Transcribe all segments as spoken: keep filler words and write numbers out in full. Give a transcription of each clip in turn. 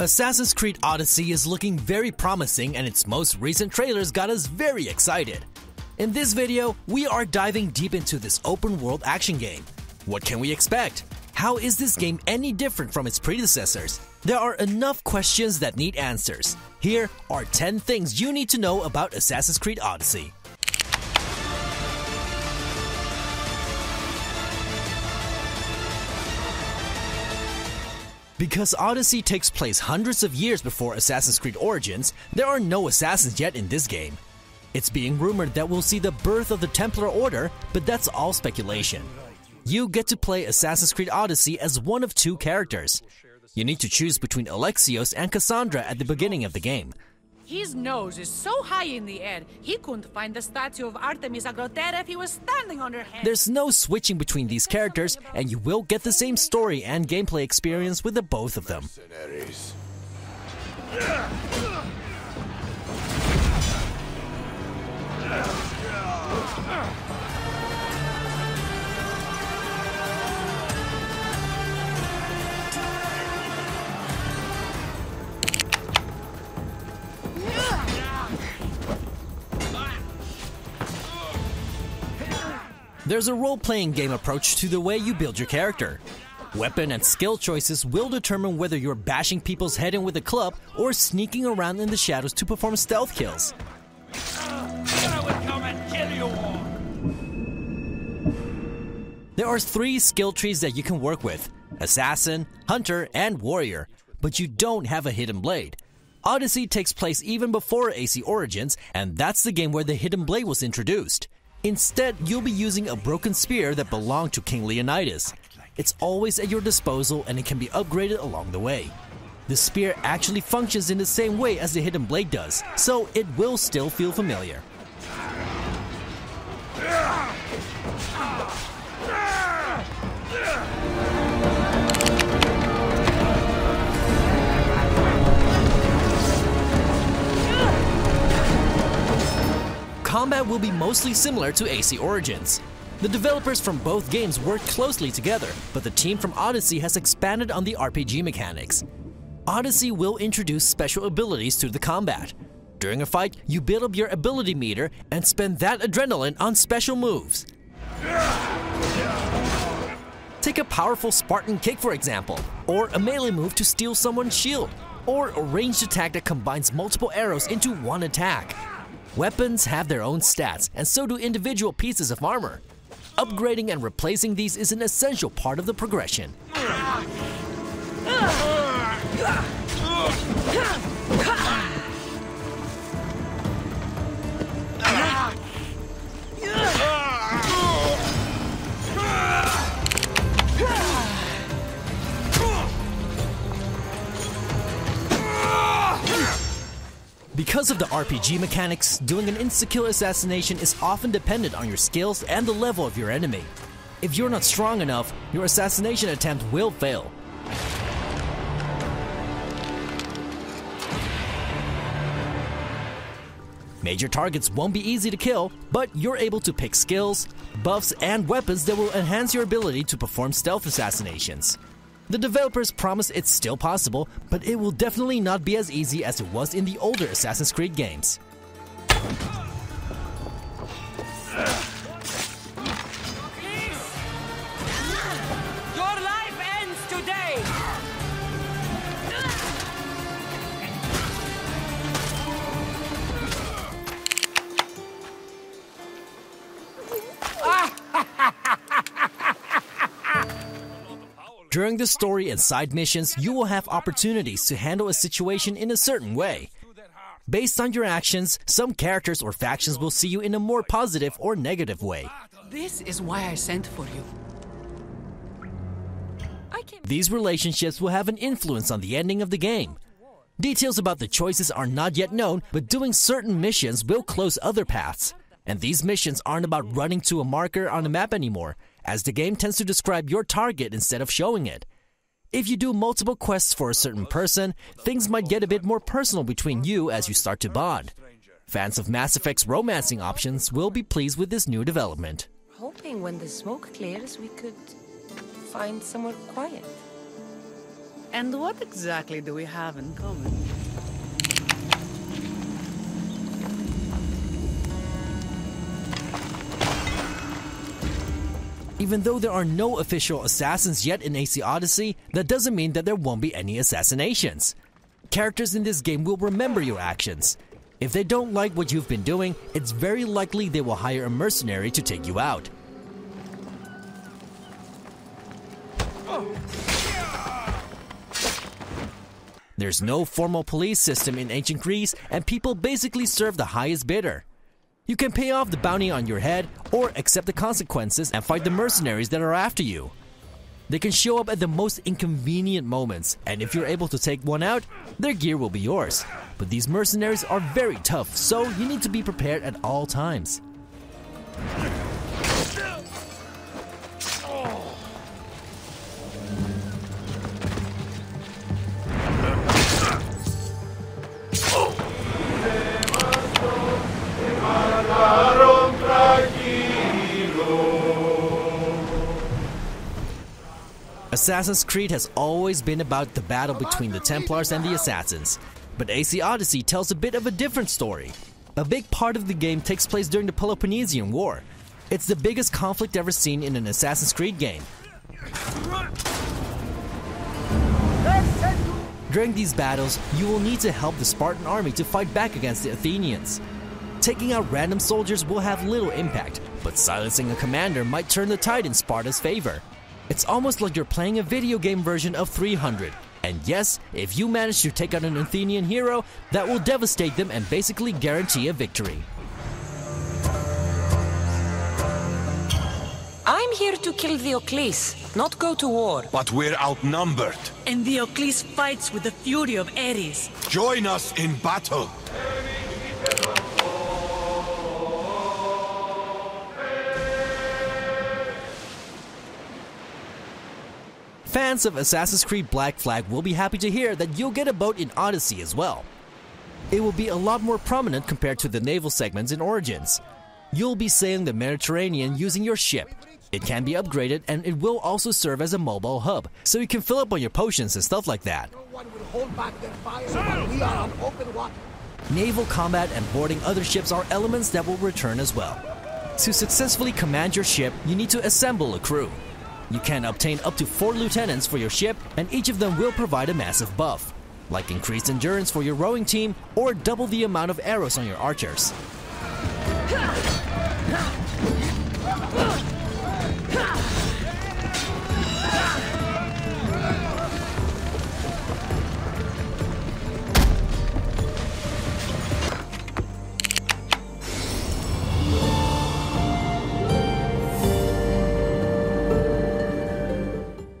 Assassin's Creed Odyssey is looking very promising, and its most recent trailers got us very excited. In this video, we are diving deep into this open-world action game. What can we expect? How is this game any different from its predecessors? There are enough questions that need answers. Here are ten things you need to know about Assassin's Creed Odyssey. Because Odyssey takes place hundreds of years before Assassin's Creed Origins, there are no assassins yet in this game. It's being rumored that we'll see the birth of the Templar Order, but that's all speculation. You get to play Assassin's Creed Odyssey as one of two characters. You need to choose between Alexios and Cassandra at the beginning of the game. His nose is so high in the air, he couldn't find the statue of Artemis Agrotera if he was standing on her head. There's no switching between these characters, and you will get the same story and gameplay experience with the both of them. There's a role-playing game approach to the way you build your character. Weapon and skill choices will determine whether you're bashing people's head in with a club or sneaking around in the shadows to perform stealth kills. There are three skill trees that you can work with: Assassin, Hunter, and Warrior, but you don't have a hidden blade. Odyssey takes place even before A C Origins, and that's the game where the hidden blade was introduced. Instead, you'll be using a broken spear that belonged to King Leonidas. It's always at your disposal, and it can be upgraded along the way. The spear actually functions in the same way as the hidden blade does, so it will still feel familiar. Combat will be mostly similar to A C Origins. The developers from both games worked closely together, but the team from Odyssey has expanded on the R P G mechanics. Odyssey will introduce special abilities to the combat. During a fight, you build up your ability meter and spend that adrenaline on special moves. Take a powerful Spartan kick, for example, or a melee move to steal someone's shield, or a ranged attack that combines multiple arrows into one attack. Weapons have their own stats, and so do individual pieces of armor. Upgrading and replacing these is an essential part of the progression. Because of the R P G mechanics, doing an insta-kill assassination is often dependent on your skills and the level of your enemy. If you're not strong enough, your assassination attempt will fail. Major targets won't be easy to kill, but you're able to pick skills, buffs, and weapons that will enhance your ability to perform stealth assassinations. The developers promise it's still possible, but it will definitely not be as easy as it was in the older Assassin's Creed games. Your life ends today. During the story and side missions, you will have opportunities to handle a situation in a certain way. Based on your actions, some characters or factions will see you in a more positive or negative way. This is why I sent for you. These relationships will have an influence on the ending of the game. Details about the choices are not yet known, but doing certain missions will close other paths. And these missions aren't about running to a marker on a map anymore, as the game tends to describe your target instead of showing it. If you do multiple quests for a certain person, things might get a bit more personal between you as you start to bond. Fans of Mass Effect's romancing options will be pleased with this new development. Hoping when the smoke clears, we could find somewhere quiet. And what exactly do we have in common? Even though there are no official assassins yet in A C Odyssey, that doesn't mean that there won't be any assassinations. Characters in this game will remember your actions. If they don't like what you've been doing, it's very likely they will hire a mercenary to take you out. There's no formal police system in ancient Greece, and people basically serve the highest bidder. You can pay off the bounty on your head, or accept the consequences and fight the mercenaries that are after you. They can show up at the most inconvenient moments, and if you're able to take one out, their gear will be yours. But these mercenaries are very tough, so you need to be prepared at all times. Assassin's Creed has always been about the battle between the Templars and the Assassins, but A C Odyssey tells a bit of a different story. A big part of the game takes place during the Peloponnesian War. It's the biggest conflict ever seen in an Assassin's Creed game. During these battles, you will need to help the Spartan army to fight back against the Athenians. Taking out random soldiers will have little impact, but silencing a commander might turn the tide in Sparta's favor. It's almost like you're playing a video game version of three hundred. And yes, if you manage to take out an Athenian hero, that will devastate them and basically guarantee a victory. I'm here to kill Theocles, not go to war. But we're outnumbered. And Theocles fights with the fury of Ares. Join us in battle! Fans of Assassin's Creed Black Flag will be happy to hear that you'll get a boat in Odyssey as well. It will be a lot more prominent compared to the naval segments in Origins. You'll be sailing the Mediterranean using your ship. It can be upgraded and it will also serve as a mobile hub, so you can fill up on your potions and stuff like that. No one will hold back their fire when we are on open water. Naval combat and boarding other ships are elements that will return as well. To successfully command your ship, you need to assemble a crew. You can obtain up to four lieutenants for your ship, and each of them will provide a massive buff, like increased endurance for your rowing team or double the amount of arrows on your archers.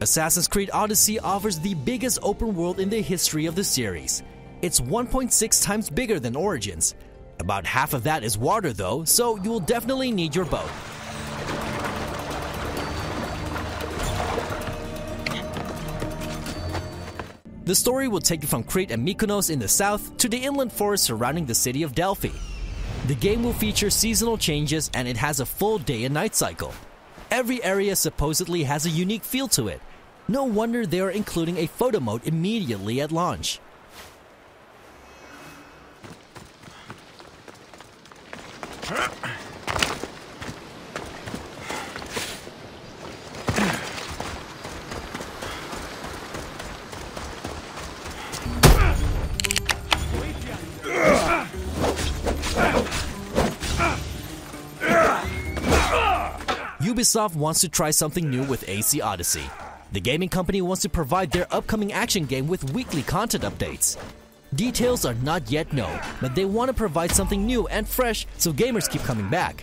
Assassin's Creed Odyssey offers the biggest open world in the history of the series. It's one point six times bigger than Origins. About half of that is water though, so you will definitely need your boat. The story will take you from Crete and Mykonos in the south to the inland forest surrounding the city of Delphi. The game will feature seasonal changes and it has a full day and night cycle. Every area supposedly has a unique feel to it. No wonder they are including a photo mode immediately at launch. Ubisoft wants to try something new with A C Odyssey. The gaming company wants to provide their upcoming action game with weekly content updates. Details are not yet known, but they want to provide something new and fresh so gamers keep coming back.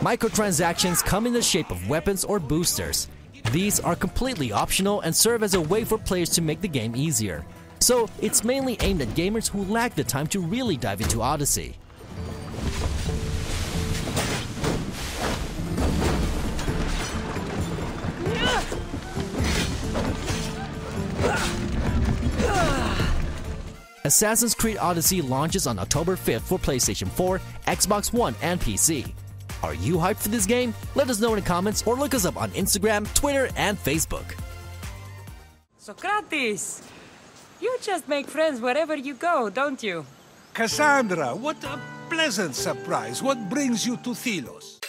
Microtransactions come in the shape of weapons or boosters. These are completely optional and serve as a way for players to make the game easier. So it's mainly aimed at gamers who lack the time to really dive into Odyssey. Assassin's Creed Odyssey launches on October fifth for PlayStation four, Xbox One, and P C. Are you hyped for this game? Let us know in the comments or look us up on Instagram, Twitter, and Facebook. Socrates! You just make friends wherever you go, don't you? Cassandra, what a pleasant surprise. What brings you to Thelos?